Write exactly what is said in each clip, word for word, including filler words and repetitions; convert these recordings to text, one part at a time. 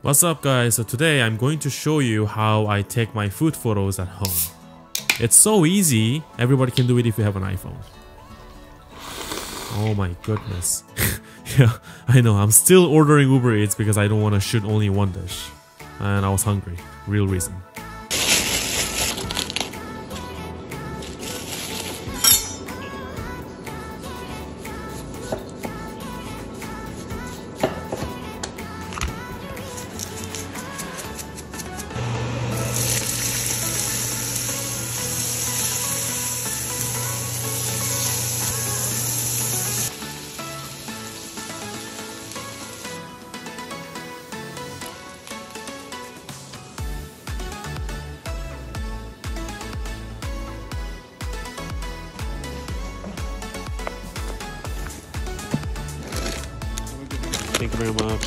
What's up guys, so today I'm going to show you how I take my food photos at home. It's so easy, everybody can do it if you have an iPhone. Oh my goodness. Yeah, I know, I'm still ordering Uber Eats because I don't want to shoot only one dish. And I was hungry, real reason. Thank you very much.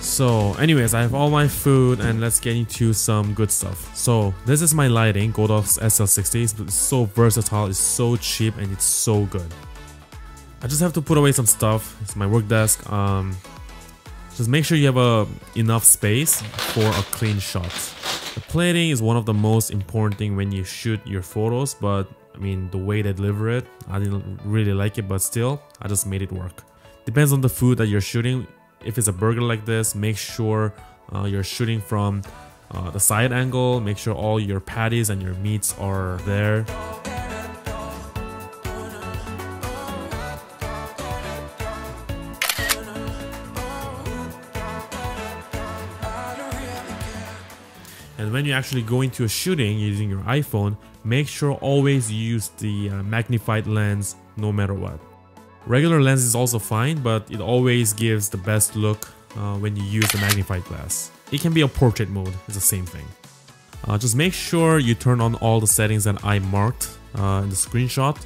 So anyways, I have all my food and let's get into some good stuff. So this is my lighting, Godox S L sixties. It's so versatile, it's so cheap and it's so good. I just have to put away some stuff. It's my work desk. Um, just make sure you have a, enough space for a clean shot. The plating is one of the most important thing when you shoot your photos, but I mean, the way they deliver it, I didn't really like it, but still, I just made it work. Depends on the food that you're shooting. If it's a burger like this, make sure uh, you're shooting from uh, the side angle. Make sure all your patties and your meats are there. And when you actually go into a shooting using your iPhone, make sure always use the uh, magnified lens no matter what. Regular lens is also fine, but it always gives the best look uh, when you use the magnified glass. It can be a portrait mode, it's the same thing. Uh, just make sure you turn on all the settings that I marked uh, in the screenshot.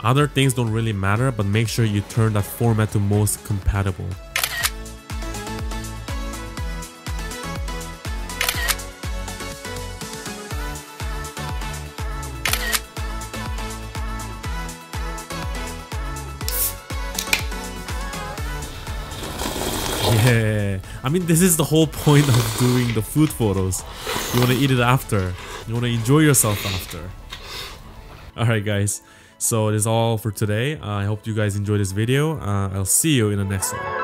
Other things don't really matter, but make sure you turn that format to most compatible. Yeah, I mean, this is the whole point of doing the food photos. You want to eat it after. You want to enjoy yourself after. Alright guys, so it is all for today. Uh, I hope you guys enjoyed this video. Uh, I'll see you in the next one.